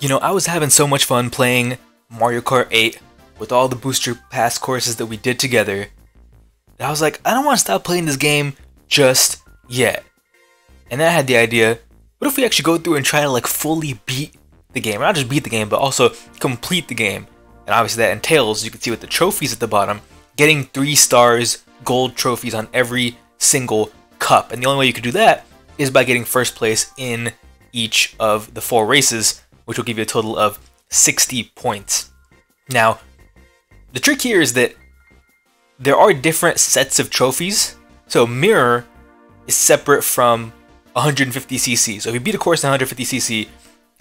You know, I was having so much fun playing Mario Kart 8 with all the booster pass courses that we did together. And I was like, I don't want to stop playing this game just yet. And then I had the idea, what if we actually go through and try to like fully beat the game? Not just beat the game, but also complete the game. And obviously that entails, you can see with the trophies at the bottom, getting 3 stars, gold trophies on every single cup. And the only way you could do that is by getting first place in each of the 4 races, which will give you a total of 60 points. Now, the trick here is that there are different sets of trophies. So Mirror is separate from 150cc. So if you beat a course in 150cc,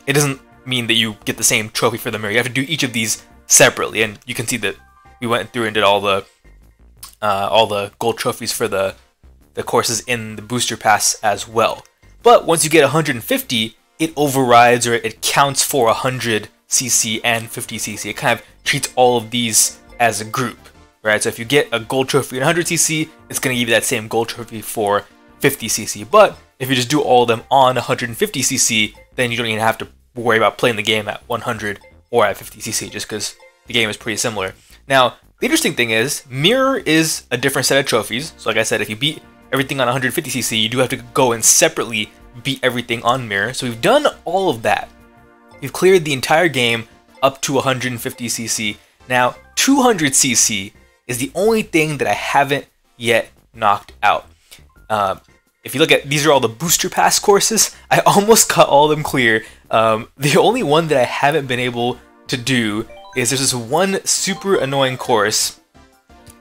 it doesn't mean that you get the same trophy for the Mirror. You have to do each of these separately, and you can see that we went through and did all the gold trophies for the courses in the booster pass as well. But once you get 150, it overrides, or it counts for 100cc and 50cc. It kind of treats all of these as a group, right? So if you get a gold trophy in 100cc, it's going to give you that same gold trophy for 50cc. But if you just do all of them on 150cc, then you don't even have to worry about playing the game at 100 or at 50cc, just because the game is pretty similar. Now, the interesting thing is, Mirror is a different set of trophies. So like I said, if you beat everything on 150cc, you do have to go and separately beat everything on Mirror. So we've done all of that. We've cleared the entire game up to 150cc. Now, 200cc is the only thing that I haven't yet knocked out. If you look at, these are all the booster pass courses. I almost got all of them clear. The only one that I haven't been able to do is there's this one super annoying course.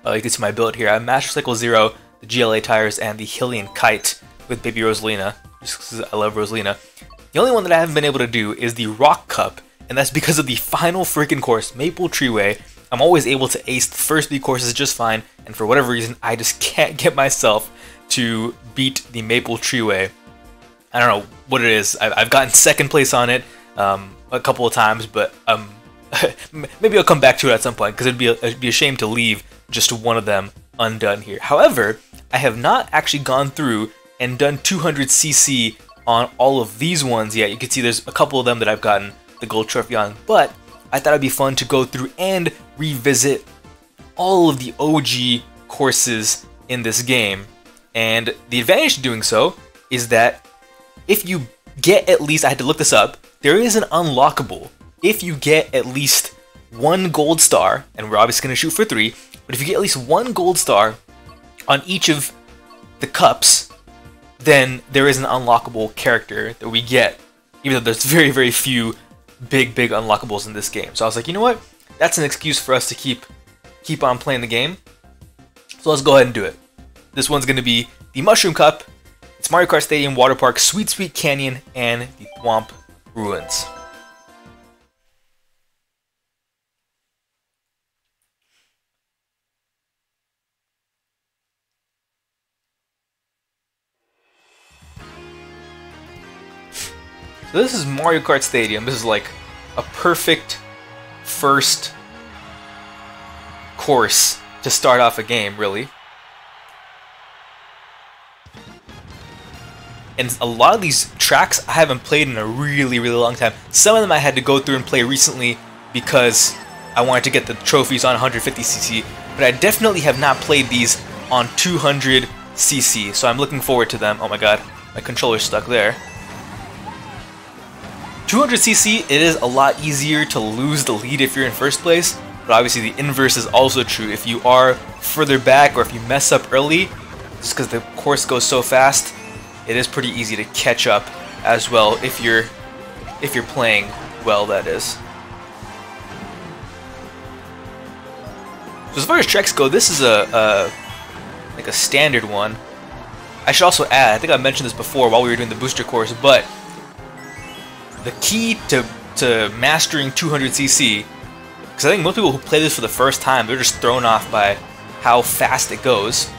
You can see my build here. I have Master Cycle Zero, the GLA Tires, and the Hylian Kite with Baby Rosalina, just because I love Rosalina. The only one that I haven't been able to do is the Rock Cup, and that's because of the final freaking course, Maple Treeway. I'm always able to ace the first 3 courses just fine, and for whatever reason, I just can't get myself to beat the Maple Treeway. I don't know what it is. I've gotten second place on it a couple of times, but maybe I'll come back to it at some point, because it'd be a shame to leave just one of them undone here. However, I have not actually gone through and done 200cc on all of these ones yet. You can see there's a couple of them that I've gotten the gold trophy on, but I thought it'd be fun to go through and revisit all of the OG courses in this game. And the advantage to doing so is that if you get at least, I had to look this up, there is an unlockable. If you get at least 1 gold star, and we're obviously going to shoot for 3, but if you get at least 1 gold star on each of the cups, then there is an unlockable character that we get, even though there's very, very few big unlockables in this game. So I was like, you know what? That's an excuse for us to keep on playing the game. So let's go ahead and do it. This one's going to be the Mushroom Cup. It's Mario Kart Stadium, Water Park, Sweet Sweet Canyon, and the Thwomp Ruins. So this is Mario Kart Stadium. This is like a perfect first course to start off a game, really. And a lot of these tracks I haven't played in a really, really long time. Some of them I had to go through and play recently because I wanted to get the trophies on 150cc, but I definitely have not played these on 200cc, so I'm looking forward to them. Oh my god, my controller's stuck there. 200cc, it is a lot easier to lose the lead if you're in first place, but obviously the inverse is also true. If you are further back or if you mess up early, just because the course goes so fast, it is pretty easy to catch up as well if you're playing well, that is. So as far as tracks go, this is like a standard one. I should also add, I think I mentioned this before while we were doing the booster course, but the key to mastering 200cc, because I think most people who play this for the first time, they're just thrown off by how fast it goes.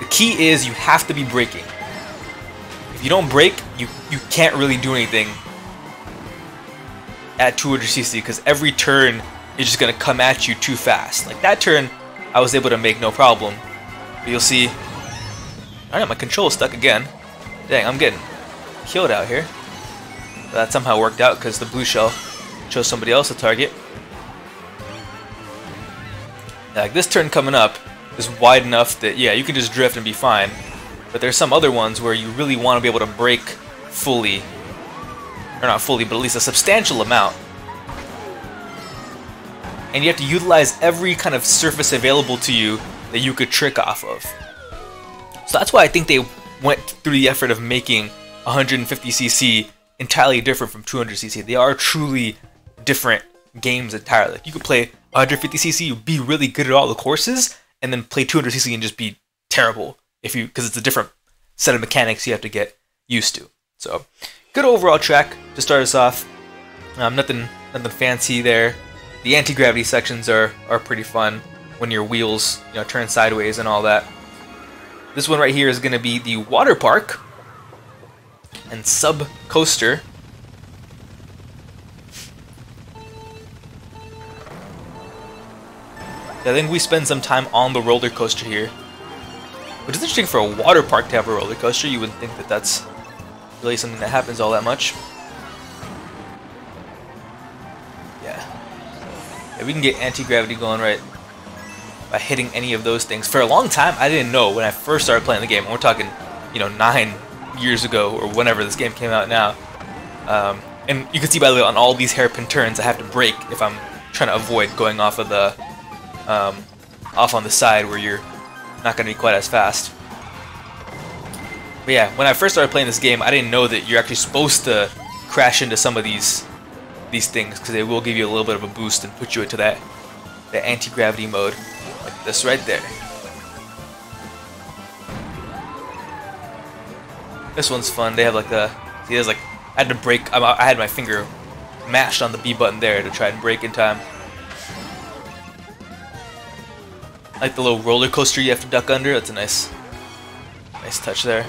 The key is you have to be braking. If you don't brake, you can't really do anything at 200cc, because every turn is just going to come at you too fast. Like that turn, I was able to make no problem. But you'll see, I don't know, my control is stuck again. Dang, I'm getting killed out here. That somehow worked out because the blue shell chose somebody else to target. Like this turn coming up is wide enough that, yeah, you can just drift and be fine. But there's some other ones where you really want to be able to brake fully. Or not fully, but at least a substantial amount. And you have to utilize every kind of surface available to you that you could trick off of. So that's why I think they went through the effort of making 150cc entirely different from 200cc. They are truly different games entirely. Like you could play 150cc, be really good at all the courses, and then play 200cc and just be terrible because it's a different set of mechanics you have to get used to. So good overall track to start us off. Nothing fancy there. The anti-gravity sections are pretty fun when your wheels, you know, turn sideways and all that. This one right here is going to be the Water Park and Sub Coaster. I think we spend some time on the roller coaster here, which is interesting for a water park to have a roller coaster. You wouldn't think that that's really something that happens all that much. Yeah, we can get anti-gravity going right by hitting any of those things. For a long time, I didn't know when I first started playing the game. And we're talking, you know, 9 years ago or whenever this game came out now. And you can see, by the way, on all these hairpin turns, I have to brake if I'm trying to avoid going off of the off on the side where you're not going to be quite as fast. But yeah, when I first started playing this game, I didn't know that you're actually supposed to crash into some of these things, because they will give you a little bit of a boost and put you into that anti-gravity mode, like this right there. This one's fun. They have like the, see, there's like, I had to brake. I had my finger mashed on the B button there to try and brake in time. Like the little roller coaster you have to duck under. That's a nice touch there.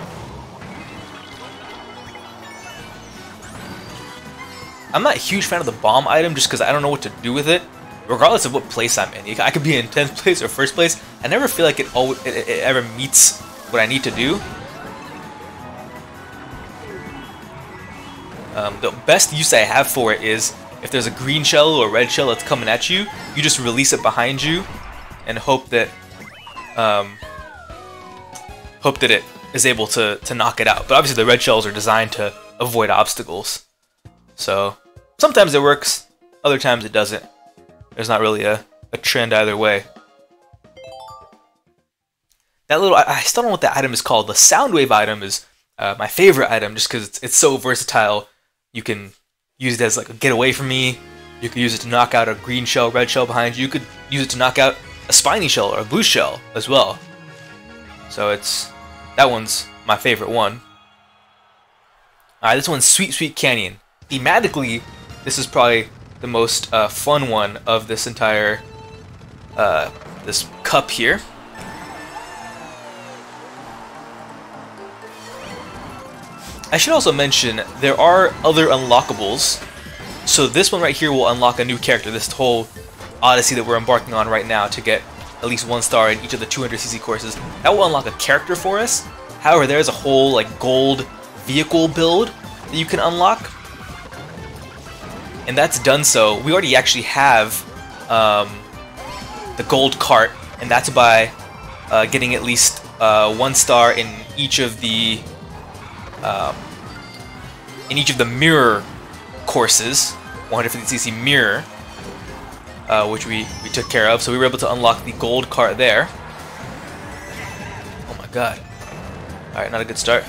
I'm not a huge fan of the bomb item just because I don't know what to do with it, regardless of what place I'm in. I could be in 10th place or 1st place. I never feel like it ever meets what I need to do. The best use I have for it is if there's a green shell or a red shell that's coming at you, you just release it behind you and hope that it is able to knock it out. But obviously the red shells are designed to avoid obstacles. So sometimes it works, other times it doesn't. There's not really a trend either way. That little, I still don't know what that item is called. The sound wave item is my favorite item just because it's so versatile. You can use it as like a get away from me. You can use it to knock out a green shell, red shell behind you. You could use it to knock out a spiny shell or a blue shell as well. So that one's my favorite one. Alright, this one's Sweet Sweet Canyon. Thematically, this is probably the most fun one of this entire this cup here. I should also mention there are other unlockables. So this one right here will unlock a new character. This whole Odyssey that we're embarking on right now to get at least 1 star in each of the 200cc courses, that will unlock a character for us. However, there is a whole like gold vehicle build that you can unlock, and that's done. So we already actually have the gold cart, and that's by getting at least 1 star in each of the mirror courses, 150cc mirror. Which we took care of, so we were able to unlock the gold cart there. Oh my god. Alright, not a good start.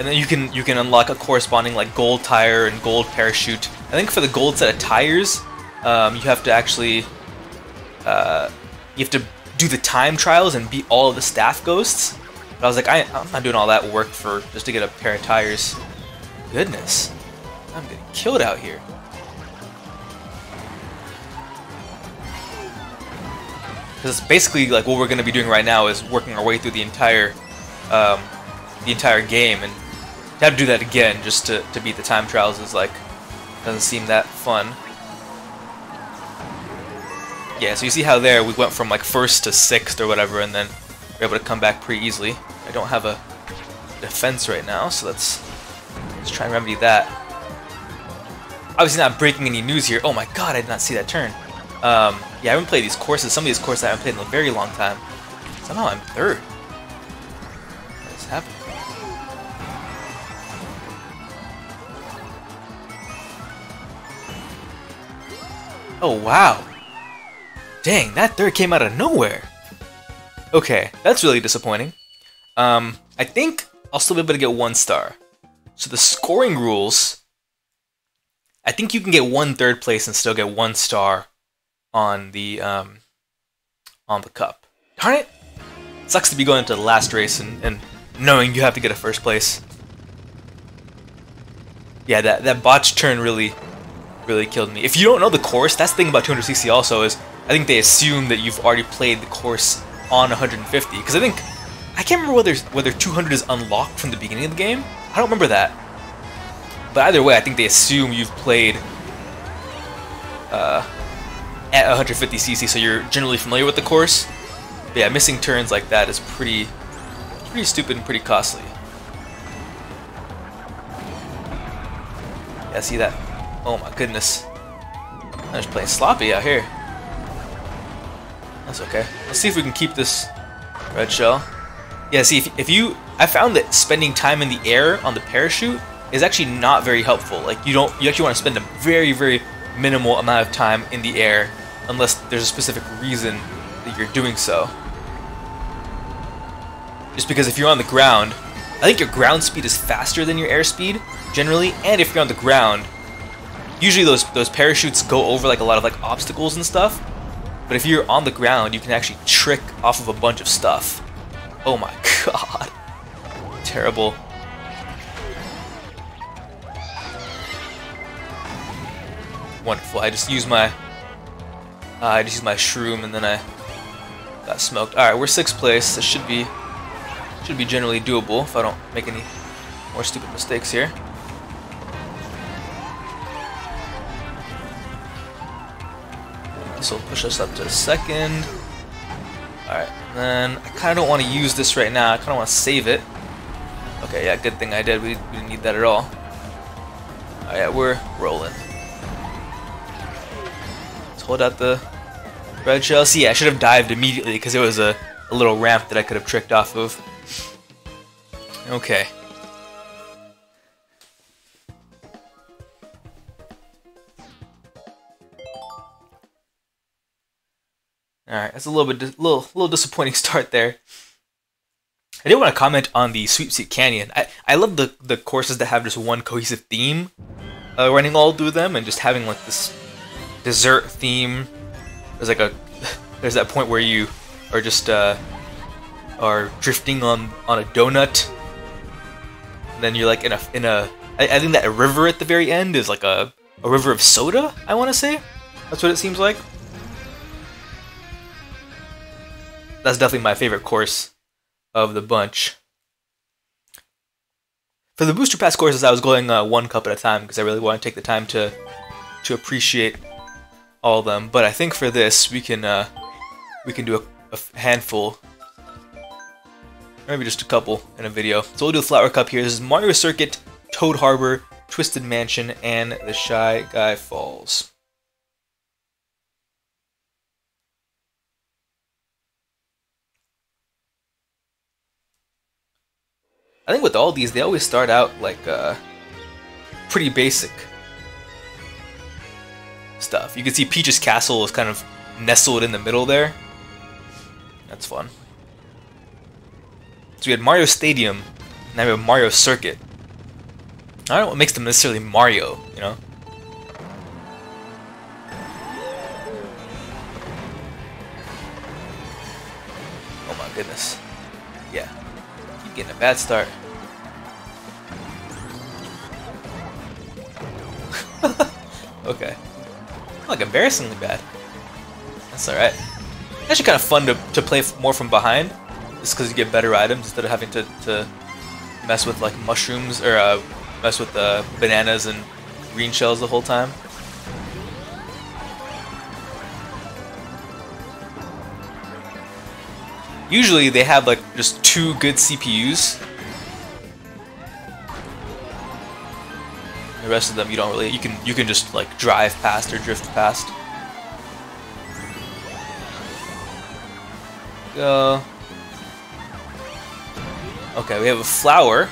And then you can unlock a corresponding like gold tire and gold parachute. I think for the gold set of tires, you have to actually you have to do the time trials and beat all of the staff ghosts. But I was like, I'm not doing all that work for just to get a pair of tires. Goodness. I'm getting killed out here. Because basically, like what we're going to be doing right now is working our way through the entire game, and to have to do that again just to beat the time trials is like doesn't seem that fun. Yeah, so you see how there we went from like 1st to 6th or whatever, and then we're able to come back pretty easily. I don't have a defense right now, so let's try and remedy that. Obviously not breaking any news here. Oh my god, I did not see that turn. Yeah, I haven't played these courses. Some of these courses I haven't played in a very long time. Somehow I'm third. What is happening? Oh wow. Dang, that third came out of nowhere. Okay, that's really disappointing. I think I'll still be able to get 1 star. So the scoring rules, I think you can get 1 third place and still get 1 star on the cup. Darn it! Sucks to be going into the last race and knowing you have to get a 1st place. Yeah, that botched turn really killed me. If you don't know the course, that's the thing about 200cc also is I think they assume that you've already played the course on 150, because I can't remember whether 200 is unlocked from the beginning of the game. I don't remember that. But either way, I think they assume you've played at 150cc, so you're generally familiar with the course. But yeah, missing turns like that is pretty stupid and pretty costly. Yeah, see that? Oh my goodness. I'm just playing sloppy out here. That's okay. Let's see if we can keep this red shell. Yeah, see, I found that spending time in the air on the parachute is actually not very helpful. Like, you actually want to spend a very minimal amount of time in the air unless there's a specific reason that you're doing so. Just because if you're on the ground, I think your ground speed is faster than your air speed, generally, and if you're on the ground, usually those parachutes go over like a lot of like obstacles and stuff. But if you're on the ground, you can actually trick off of a bunch of stuff. Oh my god. Terrible. Wonderful. I just used my shroom and then I got smoked. Alright, we're 6th place. This should be generally doable if I don't make any more stupid mistakes here. This will push us up to 2nd. Alright, then I kind of don't want to use this right now. I kind of want to save it. Okay, yeah, good thing I did. We didn't need that at all. Alright, yeah, we're rolling. Let's hold out the red shell. See, yeah, I should have dived immediately because it was a little ramp that I could have tricked off of. Okay. Alright, that's a little disappointing start there. I did want to comment on the Sweet Sweet Canyon. I love the courses that have just one cohesive theme running all through them, and just having like this dessert theme. There's like there's that point where you are just are drifting on a donut, and then you're like in a I think that river at the very end is like a river of soda. I want to say that's what it seems like. That's definitely my favorite course of the bunch. For the Booster Pass courses, I was going 1 cup at a time because I really want to take the time to appreciate all of them. But I think for this, we can do a handful, or maybe just a couple in a video. So we'll do the Flower Cup here. This is Mario Circuit, Toad Harbor, Twisted Mansion, and the Shy Guy Falls. I think with all these, they always start out like pretty basic stuff. You can see Peach's Castle is kind of nestled in the middle there. That's fun. So we had Mario Stadium, and now we have Mario Circuit. I don't know what makes them necessarily Mario, you know? Oh my goodness. Yeah. Getting a bad start. Okay. Like embarrassingly bad. That's alright. Actually kind of fun to play more from behind. Just because you get better items instead of having to mess with like mushrooms or mess with bananas and green shells the whole time. Usually they have like just 2 good CPUs The rest of them you don't really, you can just like drive past or drift past. Go. Okay, we have a flower,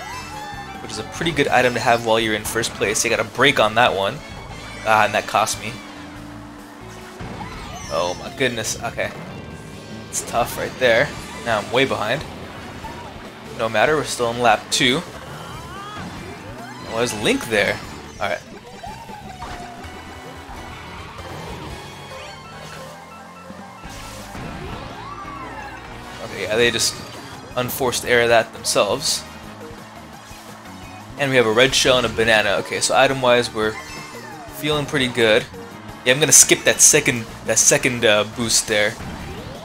which is a pretty good item to have while you're in first place. You got a break on that one. Ah, and that cost me. Oh my goodness, okay. It's tough right there. Now I'm way behind. No matter, we're still in lap 2. Oh, there's Link there. Alright. Okay, yeah, they just unforced air that themselves. And we have a red shell and a banana. Okay, so item-wise, we're feeling pretty good. Yeah, I'm gonna skip that second boost there,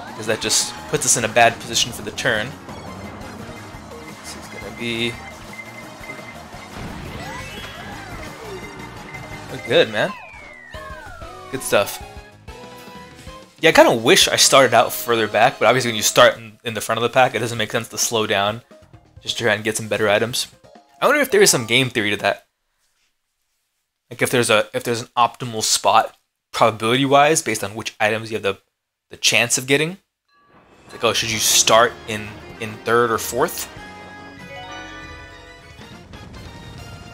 because that just puts us in a bad position for the turn. This is gonna be... We're good, man. Good stuff. Yeah, I kind of wish I started out further back, but obviously when you start in the front of the pack, it doesn't make sense to slow down just to try and get some better items. I wonder if there is some game theory to that. Like if there's an optimal spot, probability-wise, based on which items you have the chance of getting. It's like, oh, should you start in third or fourth?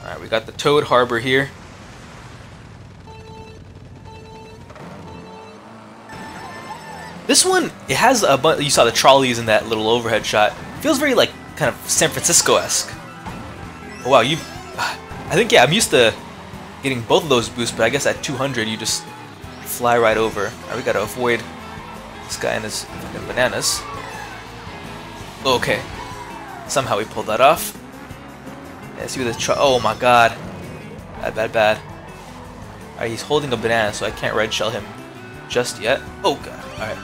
All right, we got the Toad Harbor here. This one, it has a bunch. You saw the trolleys in that little overhead shot. It feels very like kind of San Francisco-esque. Oh, wow, you. I think, yeah, I'm used to getting both of those boosts, but I guess at 200 you just fly right over. Alright, we gotta avoid this guy and his fucking bananas. Okay, somehow we pulled that off. Yeah, see with the oh my god, bad. Alright, he's holding a banana, so I can't red shell him just yet. Oh god. Alright,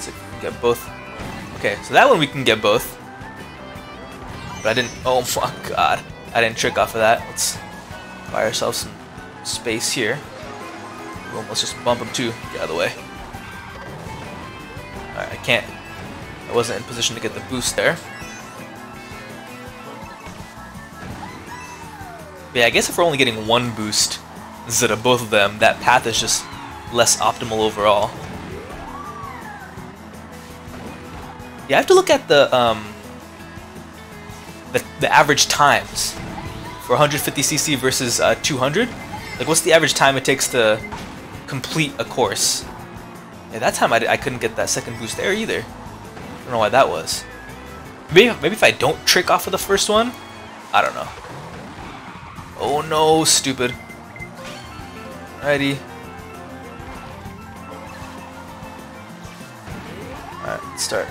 so we can get both. Okay, so that one we can get both. But I didn't. Oh my god, I didn't trick off of that. Let's buy ourselves some space here. Boom, let's just bump him too. Get out of the way. Alright, I can't. I wasn't in position to get the boost there. But yeah, I guess if we're only getting one boost instead of both of them, that path is just less optimal overall. Yeah, I have to look at the average times for 150cc versus 200. Like, what's the average time it takes to complete a course? Yeah, that time I couldn't get that second boost there either. I don't know why that was. Maybe if I don't trick off of the first one? I don't know. Oh no, stupid. Alrighty. Alright, let's start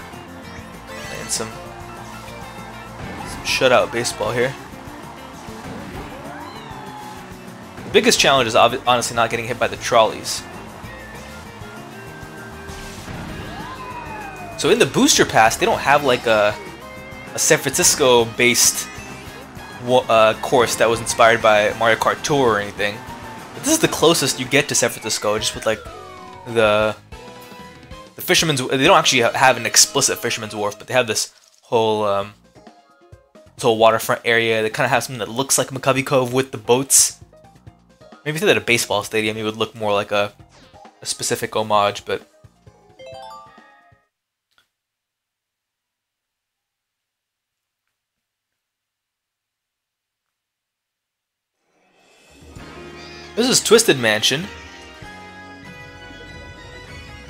playing some shutout baseball here. The biggest challenge is honestly not getting hit by the trolleys. So in the booster pass, they don't have like a San Francisco-based course that was inspired by Mario Kart Tour or anything. But this is the closest you get to San Francisco, just with like the fisherman's. They don't actually have an explicit fisherman's wharf, but they have this whole waterfront area that kind of has something that looks like McCovey Cove with the boats. Maybe if they had a baseball stadium, it would look more like a specific homage, but... This is Twisted Mansion.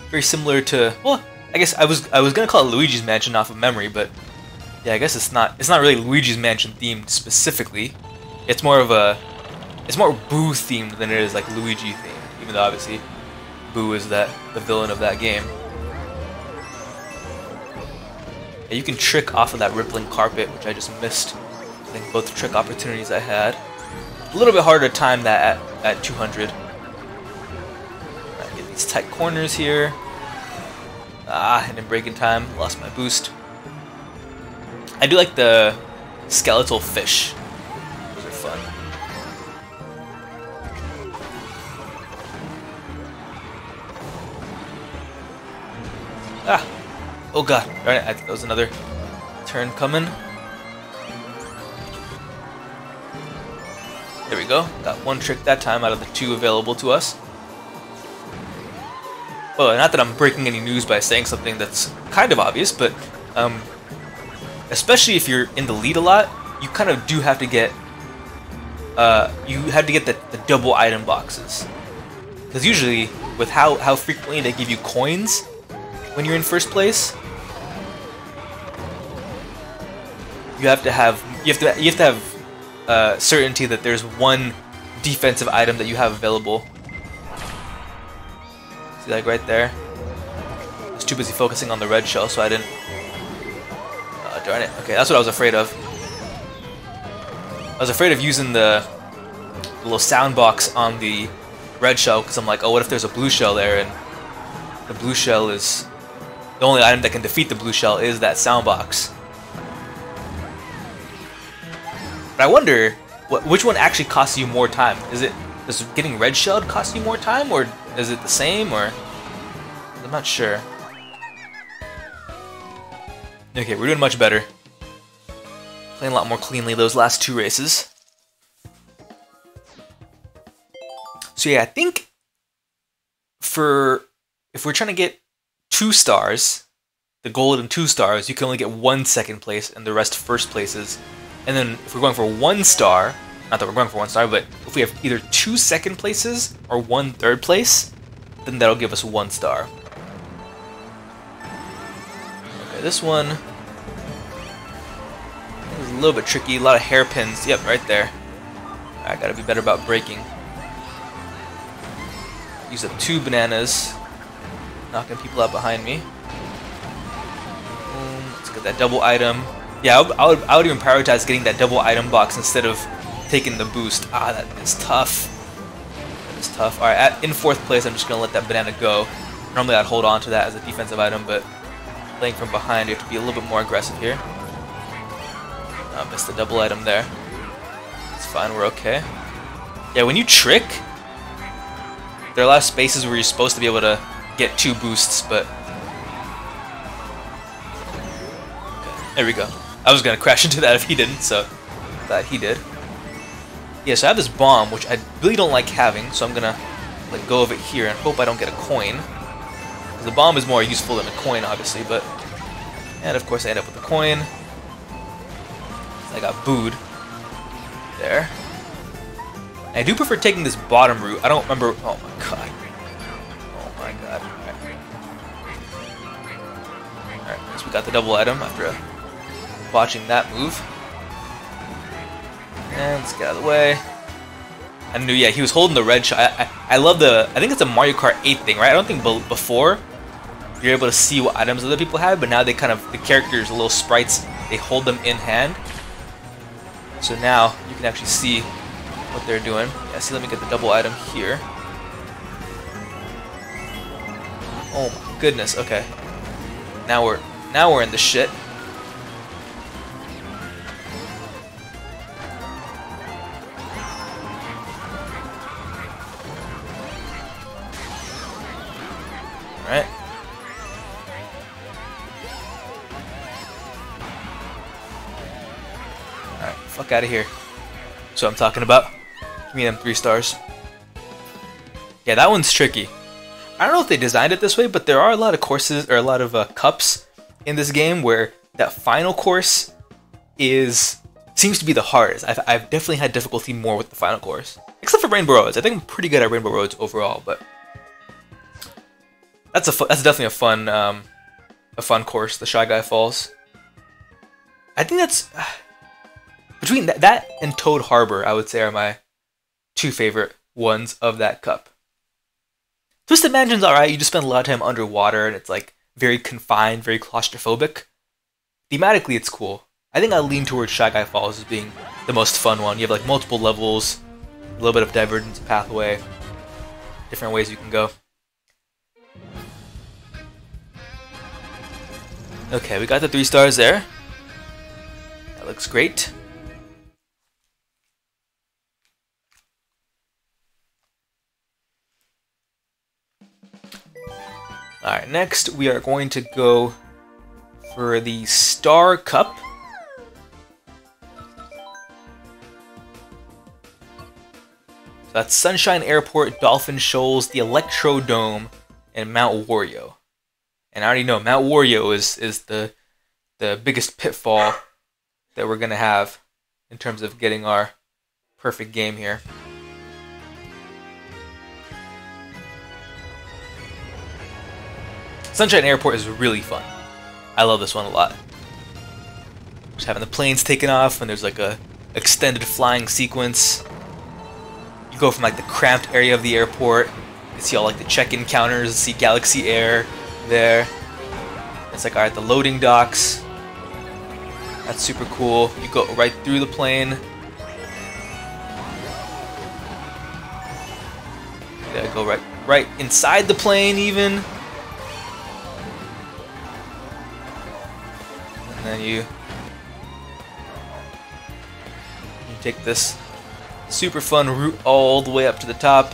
Very similar to, well, I guess I was gonna call it Luigi's Mansion off of memory, but yeah, I guess it's not really Luigi's Mansion themed specifically. It's more Boo themed than it is like Luigi themed, even though obviously Boo is the villain of that game. Yeah, you can trick off of that rippling carpet, which I just missed. I think both trick opportunities I had. A little bit harder to time that at 200. Right, get these tight corners here. Ah, and in breaking time, lost my boost. I do like the skeletal fish. Those are fun. Ah! Oh god. Alright, I think that was another turn coming. There we go. Got one trick that time out of the two available to us. Well, not that I'm breaking any news by saying something that's kind of obvious, but especially if you're in the lead a lot, you kind of do have to get the double item boxes, because usually with how frequently they give you coins when you're in first place, you have to have certainty that there's one defensive item that you have available. See, like right there, I was too busy focusing on the red shell, so I didn't. Darn it. Okay, that's what I was afraid of. I was afraid of using the little sound box on the red shell, because I'm like, oh, what if there's a blue shell there, and the blue shell is... the only item that can defeat the blue shell is that sound box. But I wonder, which one actually costs you more time? Does getting red shelled cost you more time, or is it the same, or... I'm not sure. Okay, we're doing much better. Playing a lot more cleanly those last two races. So yeah, I think if we're trying to get 2 stars, the gold and 2 stars, you can only get 1 second place and the rest first places. And then if we're going for 1 star, not that we're going for 1 star, but if we have either 2 second places or 1 third place, then that'll give us 1 star. Okay, this one. It's a little bit tricky, a lot of hairpins. Yep, right there. I gotta be better about braking. Use up 2 bananas. Knocking people out behind me. Let's get that double item. Yeah, I would even prioritize getting that double item box instead of taking the boost. Ah, that is tough. That is tough. Alright, in 4th place, I'm just gonna let that banana go. Normally I'd hold on to that as a defensive item, but playing from behind, you have to be a little bit more aggressive here. Oh, missed the double item there. It's fine, we're okay. Yeah, when you trick, there are a lot of spaces where you're supposed to be able to get 2 boosts, but... okay, there we go. I was gonna crash into that if he didn't, so... glad he did. Yeah, so I have this bomb, which I really don't like having, so I'm gonna let go of it here and hope I don't get a coin. The bomb is more useful than a coin, obviously, but... and of course I end up with a coin. I got booed. There. And I do prefer taking this bottom route. I don't remember... oh my god. Oh my god. Alright, I guess we got the double item after botching that move. And let's get out of the way. I knew, yeah, he was holding the red shell. I love the... I think it's a Mario Kart 8 thing, right? I don't think before you're able to see what items other people had, but now they kind of... the characters, the little sprites, they hold them in hand. So now you can actually see what they're doing. Yeah, see, let me get the double item here. Oh my goodness, okay. Now we're in the shit. Alright. Alright, fuck out of here. That's what I'm talking about. Give me them 3 stars. Yeah, that one's tricky. I don't know if they designed it this way, but there are a lot of courses, or a lot of cups in this game where that final course seems to be the hardest. I've definitely had difficulty more with the final course. Except for Rainbow Roads. I think I'm pretty good at Rainbow Roads overall, but... that's definitely a fun course, the Shy Guy Falls. I think that's between that and Toad Harbor, I would say, are my 2 favorite ones of that cup. Twisted Mansion's alright. You just spend a lot of time underwater, and it's like very confined, very claustrophobic. Thematically, it's cool. I think I lean towards Shy Guy Falls as being the most fun one. You have like multiple levels, a little bit of divergence pathway, different ways you can go. Okay, we got the 3 stars there. That looks great. Alright, next we are going to go for the Star Cup. So that's Sunshine Airport, Dolphin Shoals, the Electrodome, and Mount Wario. And I already know Mount Wario is the biggest pitfall that we're gonna have in terms of getting our perfect game here. Sunshine Airport is really fun. I love this one a lot. Just having the planes taken off and there's like a extended flying sequence. You go from like the cramped area of the airport, you see all like the check-in counters, you see Galaxy Air there. It's like, alright, the loading docks. That's super cool. You go right through the plane. Yeah, go right inside the plane even. And then you take this super fun route all the way up to the top,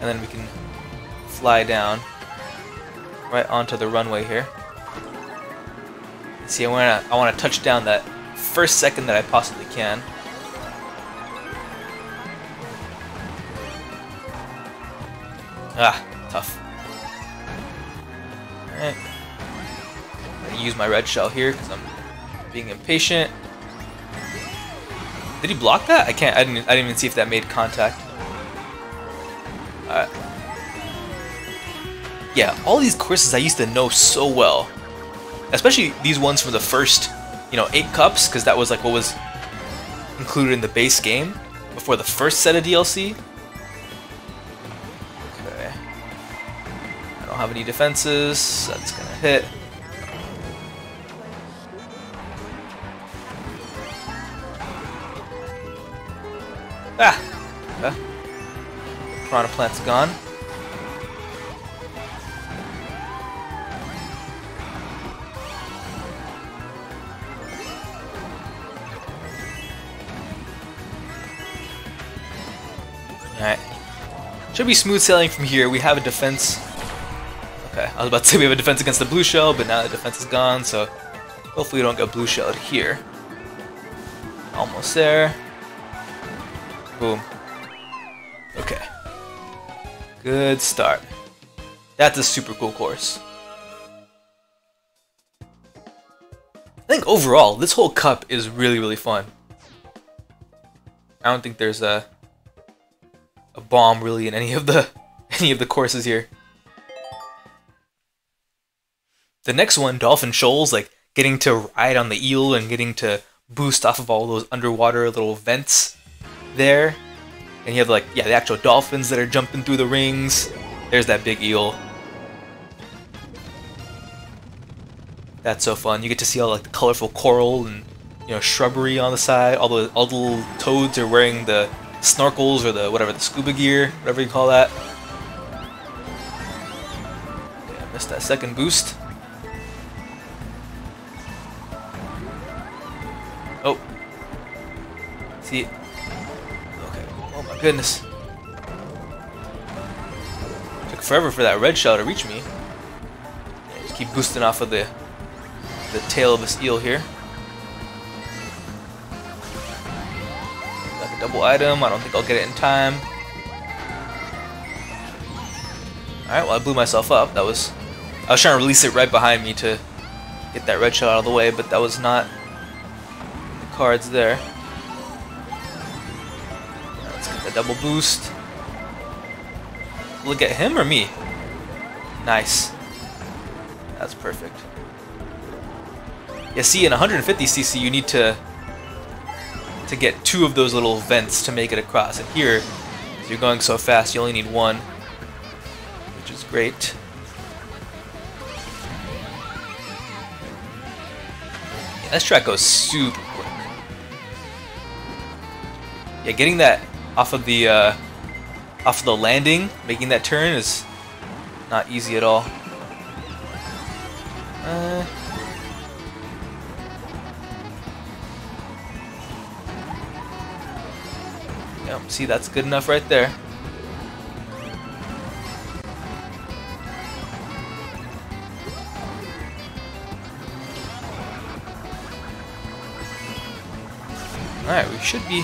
and then we can fly down right onto the runway here. See, I want to touch down that first second that I possibly can. Ah, tough. All right. Use my red shell here because I'm being impatient. Did he block that? I didn't even see if that made contact. Alright. Yeah, all these courses I used to know so well. Especially these ones from the first, you know, 8 cups, because that was like what was included in the base game before the first set of DLC. Okay. I don't have any defenses, so that's gonna hit. Ah! Okay. Piranha plant's gone. Alright. Should be smooth sailing from here. We have a defense. Okay, I was about to say we have a defense against the blue shell, but now the defense is gone, so hopefully we don't get blue shelled here. Almost there. Boom. Okay. Good start. That's a super cool course. I think overall, this whole cup is really, really fun. I don't think there's a bomb really in any of the courses here. The next one, Dolphin Shoals, like getting to ride on the eel and getting to boost off of all those underwater little vents there, and you have like, yeah, the actual dolphins that are jumping through the rings. There's that big eel. That's so fun. You get to see all like the colorful coral and, you know, shrubbery on the side. All the little toads are wearing the snorkels or the whatever, the scuba gear, whatever you call that. Okay, I missed that second boost. Oh, see it. Goodness. Took forever for that red shell to reach me. Yeah, just keep boosting off of the tail of this eel here. Like a double item. I don't think I'll get it in time. Alright, well I blew myself up. That was... I was trying to release it right behind me to get that red shell out of the way, but that was not the cards there. Double boost. Look at him or me? Nice. That's perfect. Yeah, see, in 150cc you need to get 2 of those little vents to make it across. And here, if you're going so fast, you only need 1, which is great. Yeah, this track goes super quick. Yeah, getting that off of the landing, making that turn is not easy at all. Yep, see, that's good enough right there. All right, we should be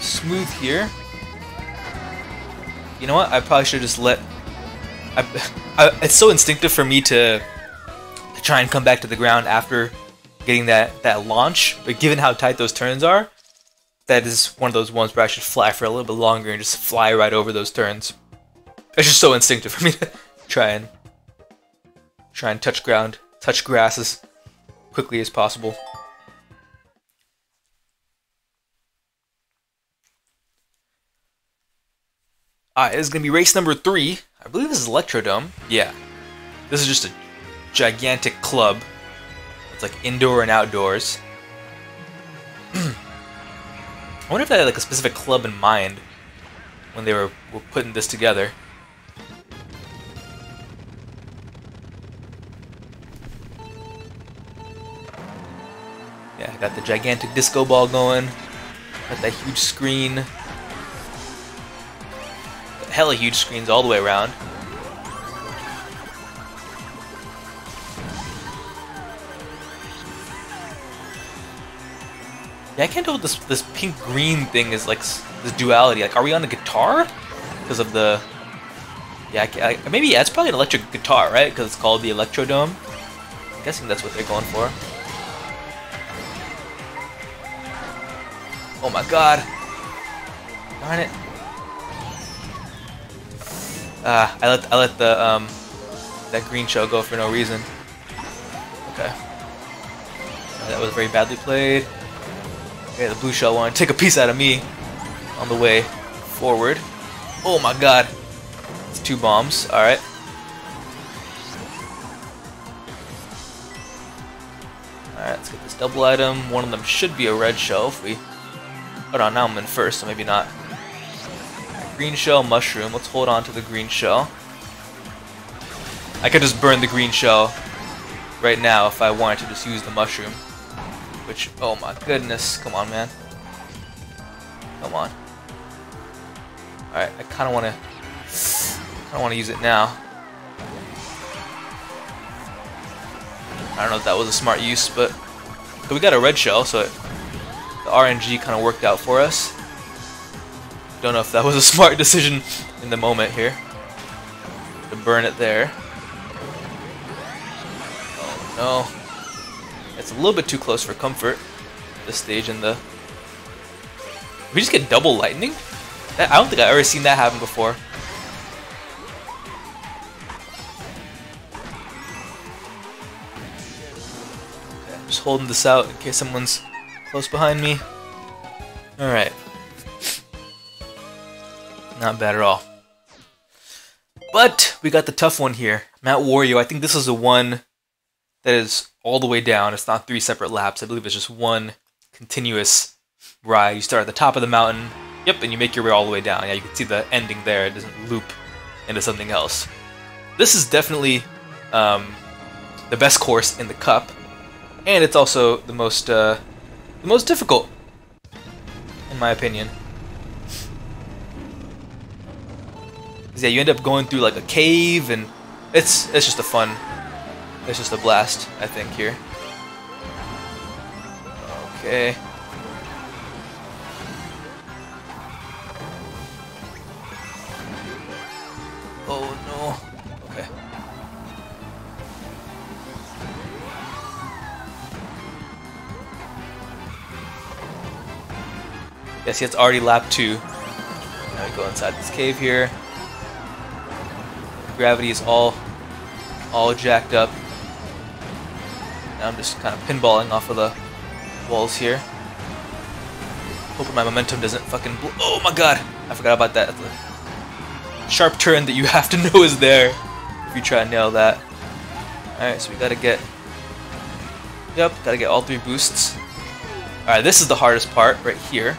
smooth here. You know what? I probably should just let... it's so instinctive for me to try and come back to the ground after getting that launch. But given how tight those turns are, that is one of those ones where I should fly for a little bit longer and just fly right over those turns. It's just so instinctive for me to try and touch ground, touch grass as quickly as possible. It's gonna be race number 3. I believe this is Electrodome. Yeah, this is just a gigantic club. It's like indoor and outdoors. I wonder if they had like a specific club in mind when they were putting this together. Yeah, got the gigantic disco ball going. Got that huge screen. Hella huge screens all the way around. Yeah, I can't tell what this pink-green thing is like. This duality, like, are we on a guitar? Because of the, yeah, maybe yeah, it's probably an electric guitar, right? Because it's called the Electrodome. I'm guessing that's what they're going for. Oh my God! Darn it! I let the that green shell go for no reason. Okay, that was very badly played. Okay, the blue shell wanted to take a piece out of me on the way forward. Oh my God, it's 2 bombs. All right. All right, let's get this double item. One of them should be a red shell if we. Hold on, now I'm in first, so maybe not. Green shell, mushroom. Let's hold on to the green shell. I could just burn the green shell right now if I wanted to just use the mushroom. Which, oh my goodness. Come on, man. Come on. Alright, I kind of want to... I don't want to use it now. I don't know if that was a smart use, but... So we got a red shell, so the RNG kind of worked out for us. Don't know if that was a smart decision in the moment here. To burn it there. Oh no. It's a little bit too close for comfort. This stage in the... Did we just get double lightning? I don't think I've ever seen that happen before. Okay, just holding this out in case someone's close behind me. Alright. Not bad at all. But we got the tough one here. Mount Wario, I think this is the one that is all the way down. It's not 3 separate laps. I believe it's just one continuous ride. You start at the top of the mountain, yep, and you make your way all the way down. Yeah, you can see the ending there. It doesn't loop into something else. This is definitely the best course in the cup, and it's also the most difficult, in my opinion. Yeah, you end up going through like a cave, and it's just a fun, it's just a blast, I think, here. Okay. Oh no. Okay. Yeah, see, it's already lap 2. Now we go inside this cave here. Gravity is all jacked up. Now I'm just kind of pinballing off of the walls here. Hoping my momentum doesn't fucking blow. Oh my God! I forgot about that. The sharp turn that you have to know is there if you try to nail that. Alright, so we gotta get... Yep, gotta get all 3 boosts. Alright, this is the hardest part right here,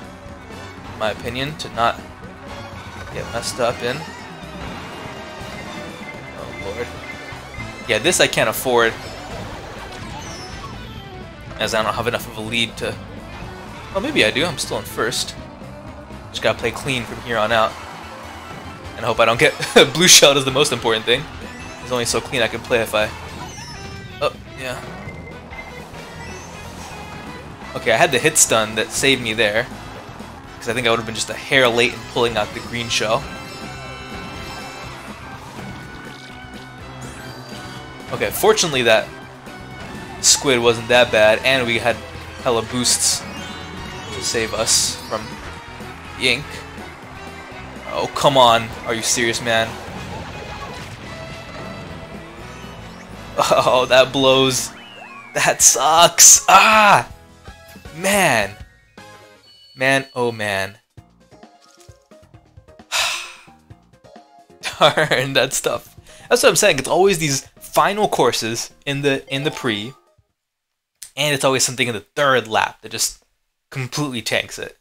in my opinion, to not get messed up in. Yeah, this I can't afford, as I don't have enough of a lead to... Well, maybe I do. I'm still in first. Just gotta play clean from here on out. And hope I don't get... Blue shell is the most important thing. It's only so clean I can play if I... Oh, yeah. Okay, I had the hit stun that saved me there. Because I think I would have been just a hair late in pulling out the green shell. Okay, fortunately that squid wasn't that bad, and we had hella boosts to save us from Yink. Oh, come on. Are you serious, man? Oh, that blows. That sucks. Ah! Man. Man, oh man. Darn, that's tough. That's what I'm saying. It's always these final courses in the pre, and it's always something in the third lap that just completely tanks it.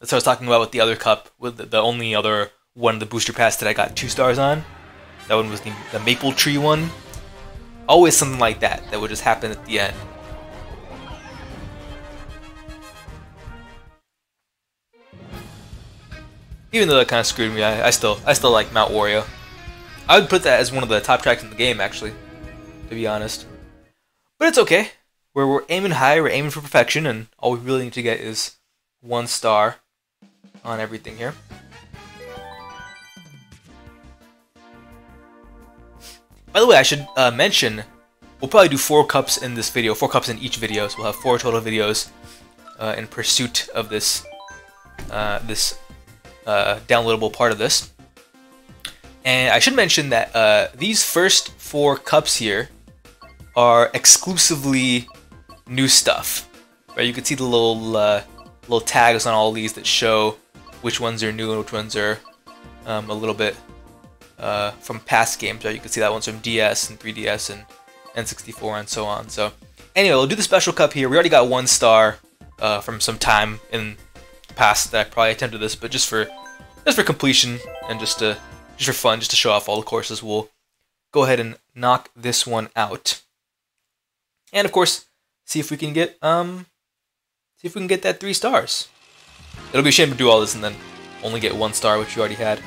That's what I was talking about with the other cup, with the only other one of the booster pass that I got 2 stars on. That one was the Maple Tree one. Always something like that that would just happen at the end. Even though that kind of screwed me, I still like Mount Wario. I would put that as one of the top tracks in the game, actually, to be honest. But it's okay. We're aiming high, we're aiming for perfection, and all we really need to get is 1 star on everything here. By the way, I should mention, we'll probably do 4 cups in this video, 4 cups in each video, so we'll have 4 total videos in pursuit of this downloadable part of this. And I should mention that these first 4 cups here are exclusively new stuff. Right? You can see the little tags on all these that show which ones are new and which ones are a little bit from past games. Right? You can see that one's from DS and 3DS and N64 and so on. So anyway, we'll do the Special Cup here. We already got 1 star from some time in the past that I probably attempted this, but just for completion and just for fun, just to show off all the courses, we'll go ahead and knock this one out. And of course, see if we can get that 3 stars. It'll be a shame to do all this and then only get 1 star, which you already had.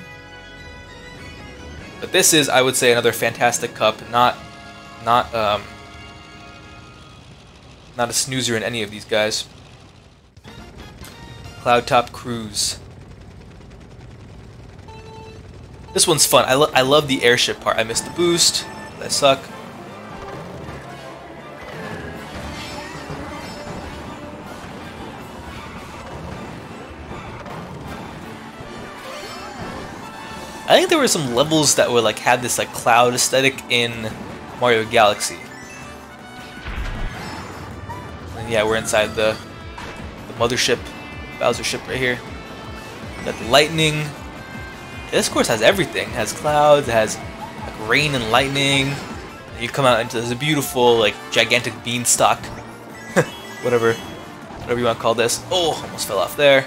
But this is, I would say, another fantastic cup. Not a snoozer in any of these guys. Cloudtop Cruise. This one's fun. I love the airship part. I missed the boost. I suck. I think there were some levels that were like had this like cloud aesthetic in Mario Galaxy. And yeah, we're inside the mothership, Bowser ship right here. Got the lightning. This course has everything. It has clouds, it has like rain and lightning. You come out into this beautiful, like, gigantic beanstalk. whatever you want to call this. Oh, almost fell off there.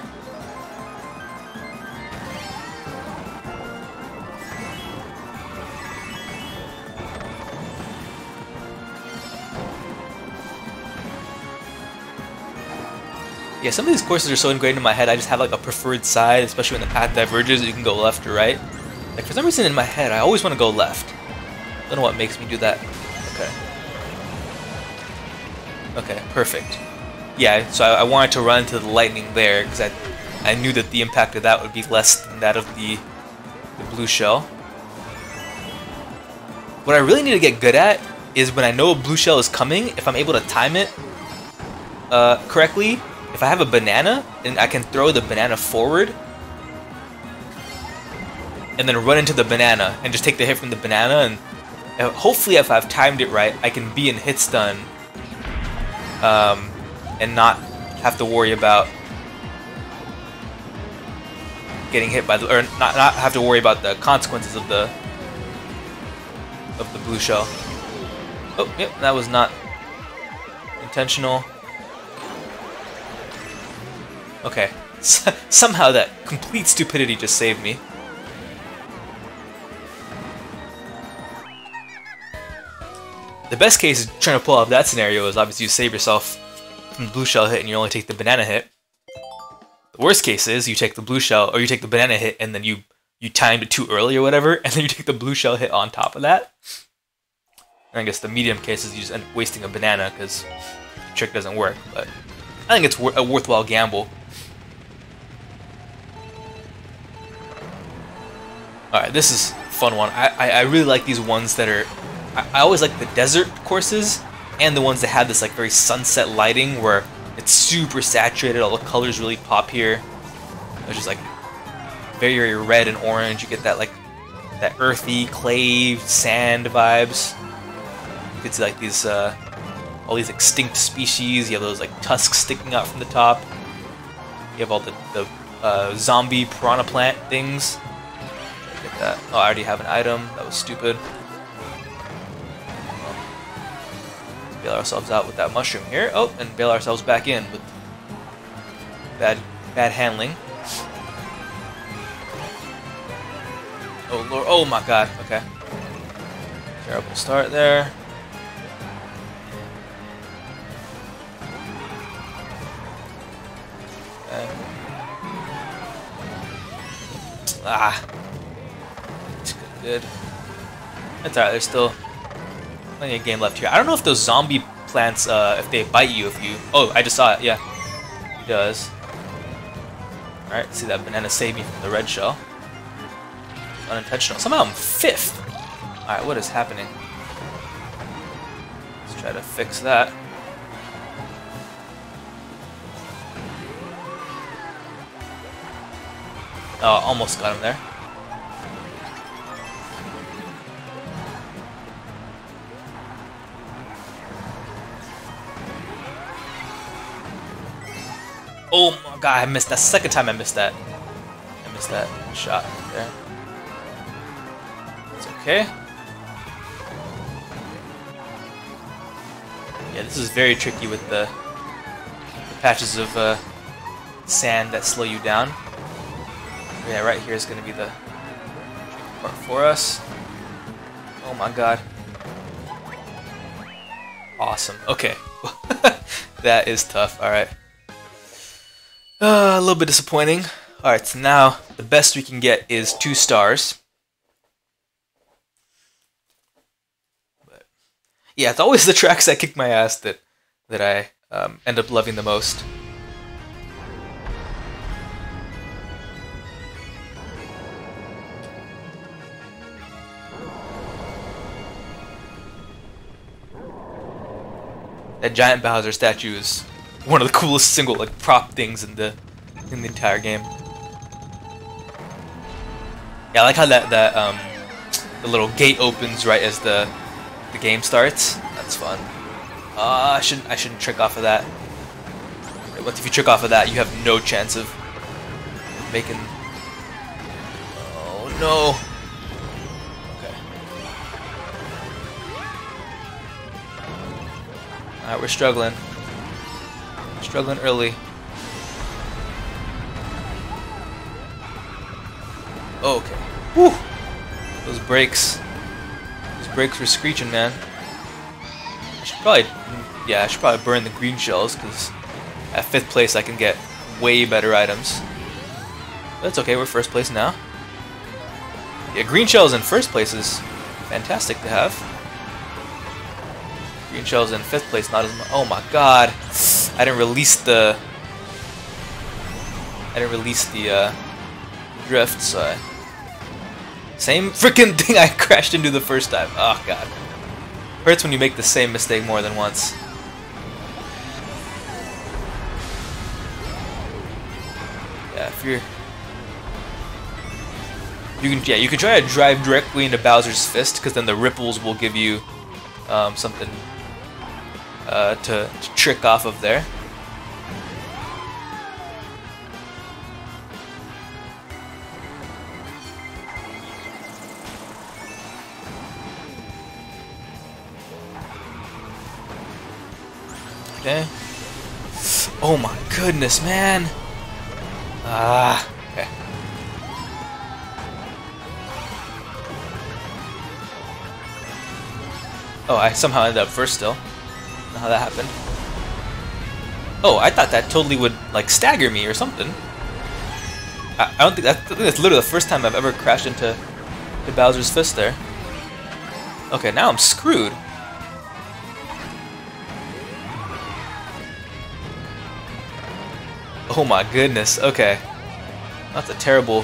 Yeah, some of these courses are so ingrained in my head, I just have like a preferred side, especially when the path diverges, you can go left or right. Like, for some reason in my head, I always want to go left. I don't know what makes me do that. Okay. Okay, perfect. Yeah, so I wanted to run into the lightning there, because I knew that the impact of that would be less than that of the blue shell. What I really need to get good at is when I know a blue shell is coming, if I'm able to time it correctly. If I have a banana, then I can throw the banana forward and then run into the banana and just take the hit from the banana, and hopefully if I've timed it right, I can be in hit stun and not have to worry about getting hit by the, or not have to worry about the consequences of the blue shell. Oh, yep, that was not intentional. Okay, somehow that complete stupidity just saved me. The best case of trying to pull off that scenario is obviously you save yourself from the blue shell hit and you only take the banana hit. The worst case is you take the blue shell, or you take the banana hit and then you timed it too early or whatever, and then you take the blue shell hit on top of that. And I guess the medium case is you just end up wasting a banana because the trick doesn't work, but I think it's a worthwhile gamble. Alright, this is fun one. I really like these ones that are... I always like the desert courses and the ones that have this like very sunset lighting where it's super saturated, all the colors really pop here. It's just like very, very red and orange. You get that like that earthy, clay, sand vibes. You can see like these all these extinct species. You have those like tusks sticking out from the top. You have all the zombie piranha plant things. Look at that. Oh, I already have an item. That was stupid. Well, bail ourselves out with that mushroom here. Oh, and bail ourselves back in with bad handling. Oh Lord! Oh my God! Okay. Terrible start there. Okay. Ah, it's good. That's alright. There's still plenty of game left here. I don't know if those zombie plants, if they bite you, if you. Oh, I just saw it. Yeah, it does. All right. See that banana saved me from the red shell. Unintentional. Somehow I'm fifth. Alright, what is happening? Let's try to fix that. Oh, almost got him there. Oh my God, I missed that. Second time I missed that. I missed that shot there. Okay. Yeah, this is very tricky with the patches of sand that slow you down. Yeah, right here is going to be the part for us. Oh my God. Awesome. Okay. That is tough. Alright. A little bit disappointing. Alright, so now the best we can get is 2 stars. Yeah, it's always the tracks that kick my ass that I end up loving the most. That giant Bowser statue is one of the coolest single like prop things in the entire game. Yeah, I like how that the little gate opens right as the game starts. That's fun. I shouldn't trick off of that. Once if you trick off of that, you have no chance of making. Oh no. Okay. All right, we're struggling. Struggling early. Oh, okay. Woo. Those brakes. Brakes were screeching, man. I should probably burn the green shells because at 5th place I can get way better items. That's okay, we're 1st place now. Yeah, green shells in 1st place is fantastic to have. Green shells in 5th place, not as much. Oh my God! I didn't release the drift, so I. Same freaking thing I crashed into the 1st time. Oh God. Hurts when you make the same mistake more than once. Yeah, if you're... You can try to drive directly into Bowser's fist, because then the ripples will give you something to trick off of there. Okay. Oh my goodness, man! Ah, okay. Oh, I somehow ended up 1st still. I don't know how that happened. Oh, I thought that totally would, like, stagger me or something. I don't think that's literally the 1st time I've ever crashed into Bowser's fist there. Okay, now I'm screwed. Oh my goodness, okay. That's a terrible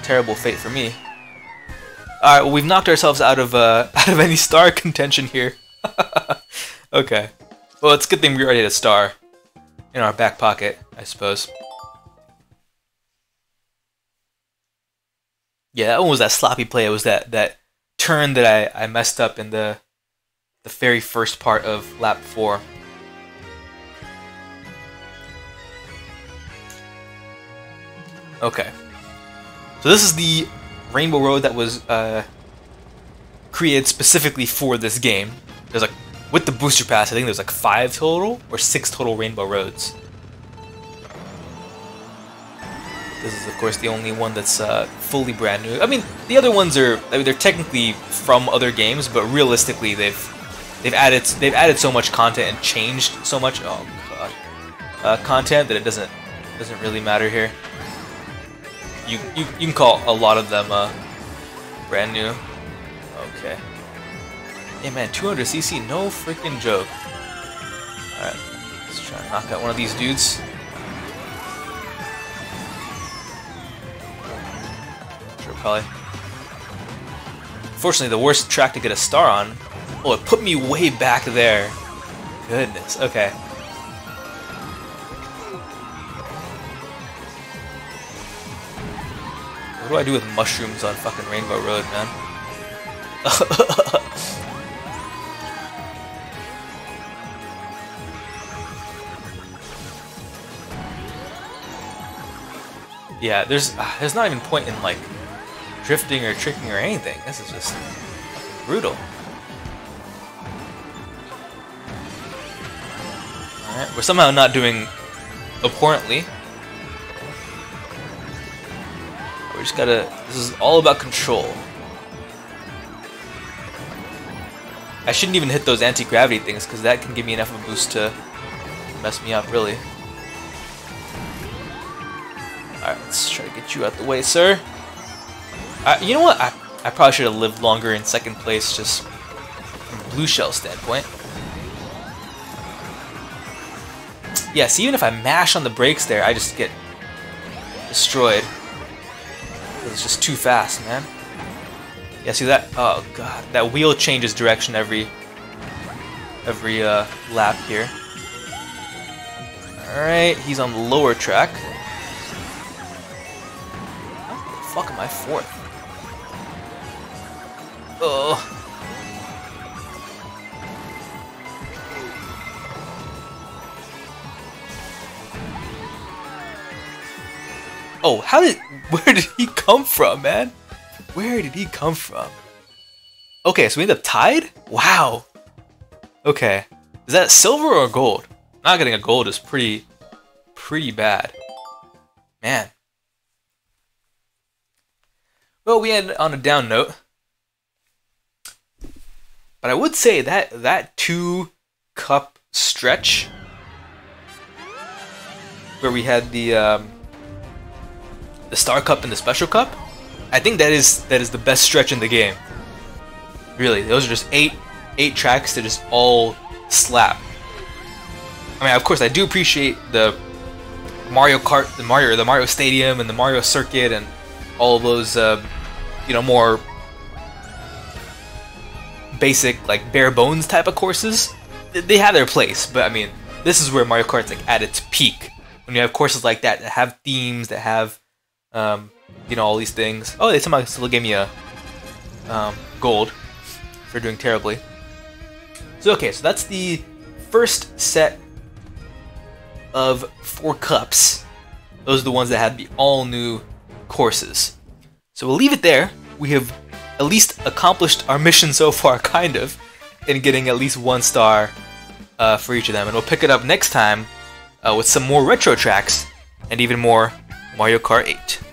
fate for me. All right, well, we've knocked ourselves out of any star contention here. Okay. Well, it's a good thing we already had a star in our back pocket, I suppose. Yeah, that one was that sloppy play. It was that turn that I messed up in the very first part of lap 4. Okay. So this is the Rainbow Road that was created specifically for this game. There's like, with the booster pass, I think there's like 5 total or 6 total Rainbow Roads. This is of course the only one that's fully brand new. I mean, the other ones are, I mean, they're technically from other games, but realistically they've added so much content and changed so much content that it doesn't really matter here. You can call a lot of them brand new. Okay. Hey man, 200cc, no freaking joke. Alright, let's try and knock out one of these dudes. Sure, probably. Fortunately, the worst track to get a star on. Oh, it put me way back there. Goodness, okay. What do I do with mushrooms on fucking Rainbow Road, man? Yeah, there's not even point in like drifting or tricking or anything. This is just brutal. All right, we're somehow not doing abhorrently. Just gotta, this is all about control. I shouldn't even hit those anti-gravity things because that can give me enough of a boost to mess me up, really. Alright, let's try to get you out the way, sir. You know what? I probably should have lived longer in second place just from a blue shell standpoint. Yeah, see, even if I mash on the brakes there, I just get destroyed. It's just too fast, man. Yeah, see that? Oh god, that wheel changes direction every lap here. All right, he's on the lower track. How the fuck am I fourth? Oh. Oh, where did he come from, man? Where did he come from? Okay, so we end up tied? Wow. Okay. Is that silver or gold? Not getting a gold is pretty bad. Man. Well, we end on a down note. But I would say that 2-cup stretch where we had the Star Cup and the Special Cup, I think that is the best stretch in the game. Really, those are just eight tracks that just all slap. I mean, of course, I do appreciate the Mario Kart, the Mario Stadium, and the Mario Circuit, and all of those, you know, more basic, like bare bones type of courses. They have their place, but I mean, this is where Mario Kart's like at its peak. When you have courses like that have themes, that have you know, all these things. Oh, they somehow still gave me a gold for doing terribly. So okay, so that's the first set of 4 cups. Those are the ones that had the all new courses. So we'll leave it there. We have at least accomplished our mission so far, kind of, in getting at least 1 star for each of them. And we'll pick it up next time with some more retro tracks and even more Mario Kart 8.